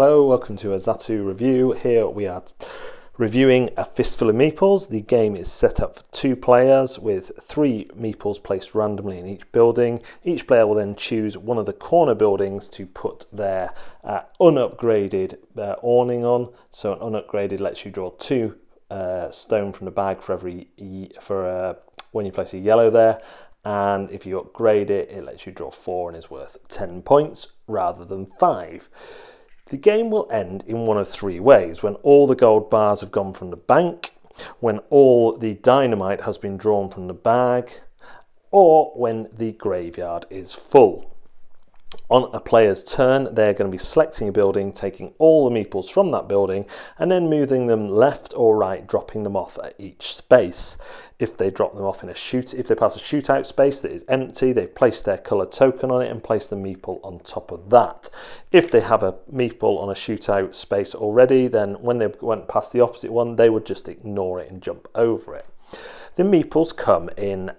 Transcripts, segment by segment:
Hello, welcome to a Zatu review. Here we are reviewing A Fistful of Meeples. The game is set up for 2 players with 3 meeples placed randomly in each building. Each player will then choose one of the corner buildings to put their unupgraded awning on. So an unupgraded lets you draw 2 stone from the bag for when you place a yellow there. And if you upgrade it, it lets you draw 4 and is worth 10 points rather than 5. The game will end in one of 3 ways: when all the gold bars have gone from the bank, when all the dynamite has been drawn from the bag, or when the graveyard is full. On a player's turn, they're going to be selecting a building, taking all the meeples from that building, and then moving them left or right, dropping them off at each space. If they drop them off in if they pass a shootout space that is empty, they place their colour token on it and place the meeple on top of that. If they have a meeple on a shootout space already, then when they went past the opposite one, they would just ignore it and jump over it. The meeples come in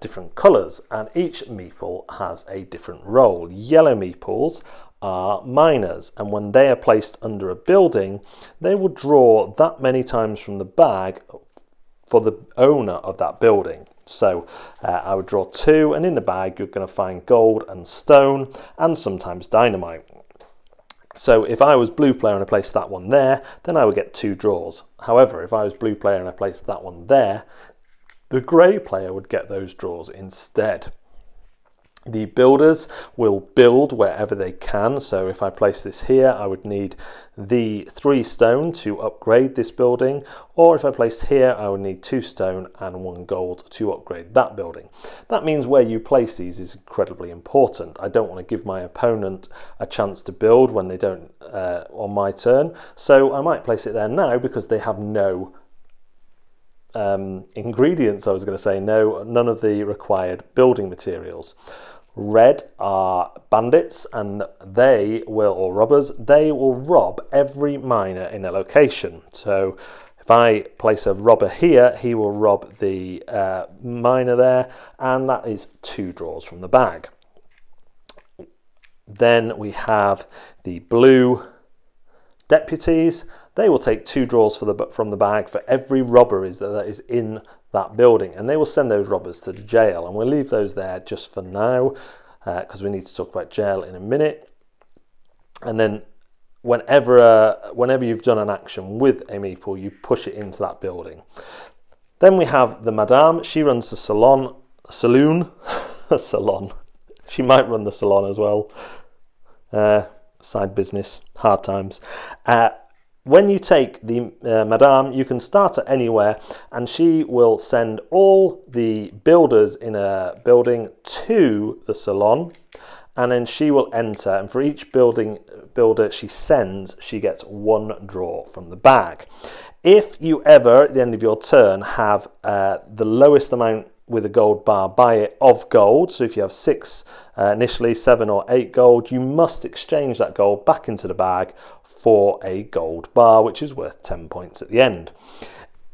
different colours, and each meeple has a different role. Yellow meeples are miners, and when they are placed under a building, they will draw that many times from the bag for the owner of that building. So I would draw 2, and in the bag you're going to find gold and stone and sometimes dynamite. So if I was blue player and I placed that one there, then I would get 2 draws. However, if I was blue player and I placed that one there, the grey player would get those draws instead. The builders will build wherever they can. So if I place this here, I would need the 3 stone to upgrade this building. Or if I placed here, I would need 2 stone and 1 gold to upgrade that building. That means where you place these is incredibly important. I don't want to give my opponent a chance to build when they don't on my turn. So I might place it there now because they have no ingredients. I was going to say none of the required building materials. Red are bandits, and they will, or robbers, they will rob every miner in a location. So if I place a robber here, he will rob the miner there, and that is 2 draws from the bag. Then we have the blue deputies. They will take 2 draws from the bag for every robbery that is in that building, and they will send those robbers to jail. And we'll leave those there just for now because we need to talk about jail in a minute. And then whenever you've done an action with a meeple, you push it into that building. Then we have the madame. She runs the saloon. Salon. She might run the salon as well. Side business. Hard times. When you take the madame, you can start at anywhere, and she will send all the builders in a building to the salon, and then she will enter, and for each builder she sends, she gets 1 draw from the bag. If you ever, at the end of your turn, have the lowest amount with a gold bar by it of gold, so if you have 6, initially 7 or 8 gold, you must exchange that gold back into the bag for a gold bar, which is worth 10 points at the end.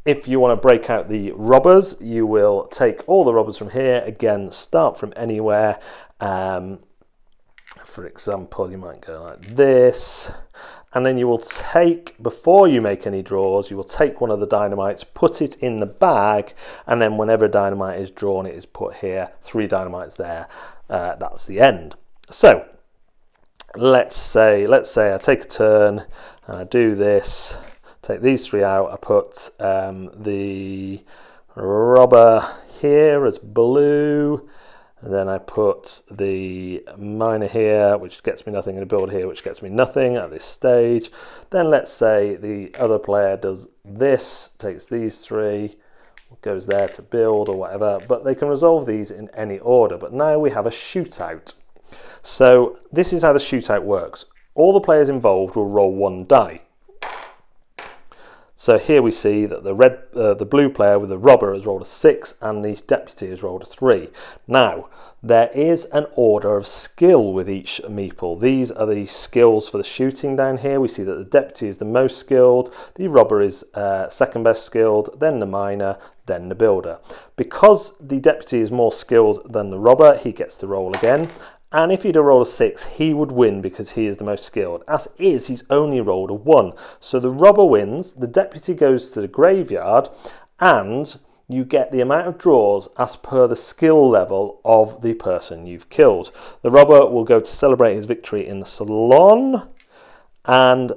If you want to break out the robbers, you will take all the robbers from here. Again, start from anywhere. For example, you might go like this, and then you will take, before you make any draws, you will take one of the dynamites, put it in the bag, and then whenever dynamite is drawn, it is put here. 3 dynamites there. That's the end. So let's say I take a turn and I do this, take these 3 out, I put the robber here as blue, and then I put the miner here, which gets me nothing, and a builder here, which gets me nothing at this stage. Then let's say the other player does this, takes these 3, goes there to build or whatever, but they can resolve these in any order. But now we have a shootout. So this is how the shootout works. All the players involved will roll 1 die. So here we see that the blue player with the robber has rolled a 6 and the deputy has rolled a 3. Now, there is an order of skill with each meeple. These are the skills for the shooting down here. We see that the deputy is the most skilled, the robber is second best skilled, then the miner, then the builder. Because the deputy is more skilled than the robber, he gets to roll again. And if he'd have rolled a 6, he would win because he is the most skilled. As is, he's only rolled a 1. So the robber wins, the deputy goes to the graveyard, and you get the amount of draws as per the skill level of the person you've killed. The robber will go to celebrate his victory in the salon, and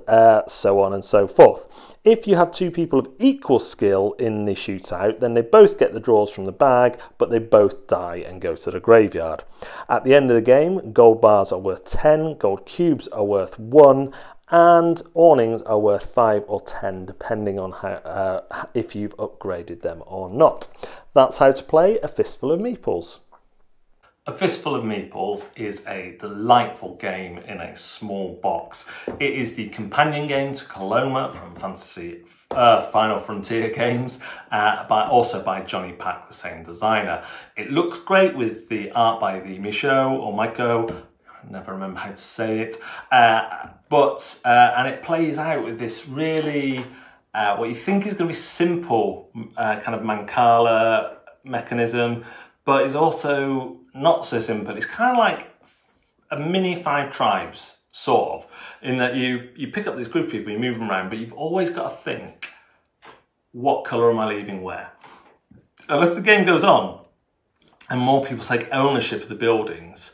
so on and so forth. If you have two people of equal skill in the shootout, then they both get the draws from the bag, but they both die and go to the graveyard. At the end of the game, gold bars are worth 10, gold cubes are worth 1, and awnings are worth 5 or 10, depending on how, if you've upgraded them or not. That's how to play A Fistful of Meeples. A Fistful of Meeples is a delightful game in a small box. It is the companion game to Coloma from Final Frontier Games, also by Jonny Pac, the same designer. It looks great with the art by the Michaud or Michaud. Never remember how to say it. And it plays out with this really what you think is going to be simple kind of Mancala mechanism, but is also not so simple. It's kind of like a mini Five Tribes, sort of, in that you pick up this group of people, you move them around, but you've always got to think, what colour am I leaving where? Unless the game goes on and more people take ownership of the buildings,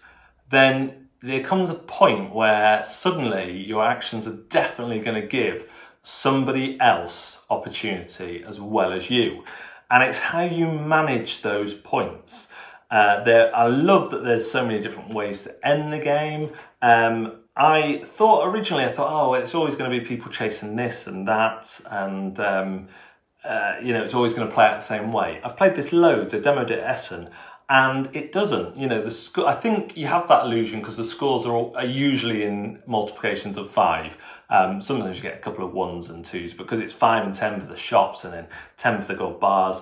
then there comes a point where suddenly your actions are definitely going to give somebody else opportunity as well as you. And it's how you manage those points. I love that there's so many different ways to end the game. I thought originally, oh, it's always going to be people chasing this and that, and you know, it's always going to play out the same way. I've played this loads. I demoed it at Essen, and it doesn't. You know, I think you have that illusion because the scores are usually in multiplications of 5. Sometimes you get a couple of 1s and 2s, because it's 5 and 10 for the shops and then 10 for the gold bars.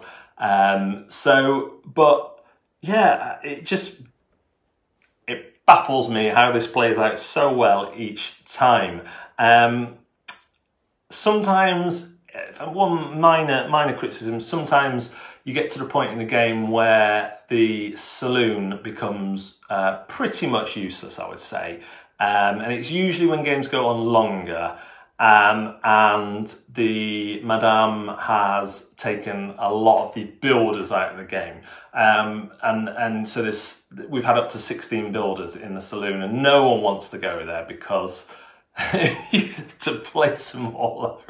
Yeah, it baffles me how this plays out so well each time. Sometimes, one minor criticism, sometimes you get to the point in the game where the saloon becomes pretty much useless, I would say. And it's usually when games go on longer and the Madame has taken a lot of the builders out of the game. And so we've had up to 16 builders in the saloon, and no one wants to go there because to place them all out,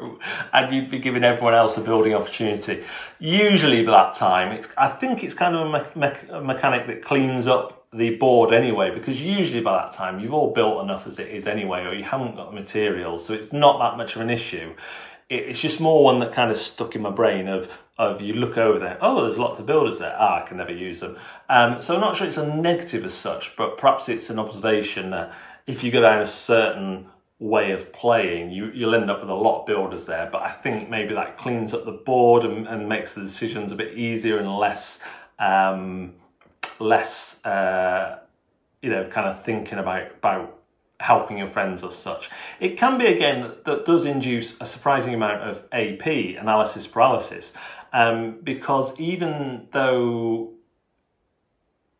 and you'd be giving everyone else a building opportunity. Usually by that time, I think it's kind of a mechanic that cleans up the board anyway, because usually by that time you've all built enough as it is anyway, or you haven't got the materials, so it's not that much of an issue. It's just more one that kind of stuck in my brain of you look over there, oh, there's lots of builders there, I can never use them. So I'm not sure it's a negative as such, but perhaps it's an observation that if you go down a certain way of playing, you'll end up with a lot of builders there, but I think maybe that cleans up the board and makes the decisions a bit easier and less, you know, kind of thinking about helping your friends or such. It can be a game that does induce a surprising amount of AP, analysis paralysis, because even though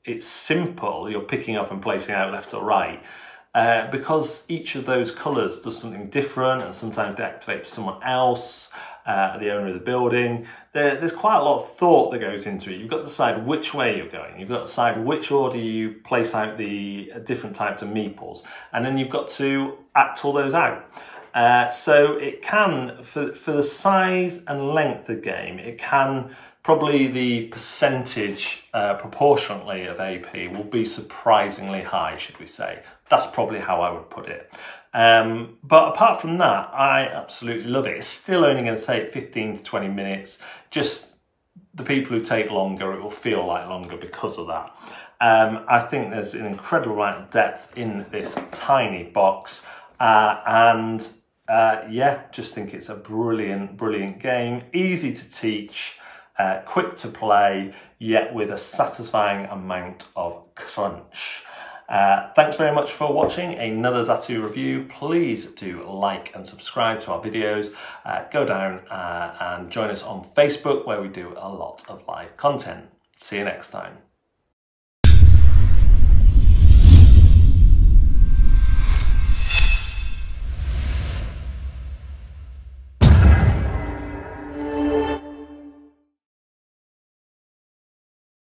it's simple, you're picking up and placing out left or right, because each of those colours does something different, and sometimes they activate for someone else, the owner of the building. There's quite a lot of thought that goes into it. You've got to decide which way you're going. You've got to decide which order you place out the different types of meeples. And then you've got to act all those out. So it can, for the size and length of the game, it can, probably the percentage proportionately of AP will be surprisingly high, should we say. That's probably how I would put it. But apart from that, I absolutely love it. It's still only going to take 15 to 20 minutes. Just the people who take longer, it will feel like longer because of that. I think there's an incredible amount of depth in this tiny box. Yeah, just think it's a brilliant, brilliant game. Easy to teach. Quick to play, yet with a satisfying amount of crunch. Thanks very much for watching another Zatu review. Please do like and subscribe to our videos. Go down and join us on Facebook, where we do a lot of live content. See you next time.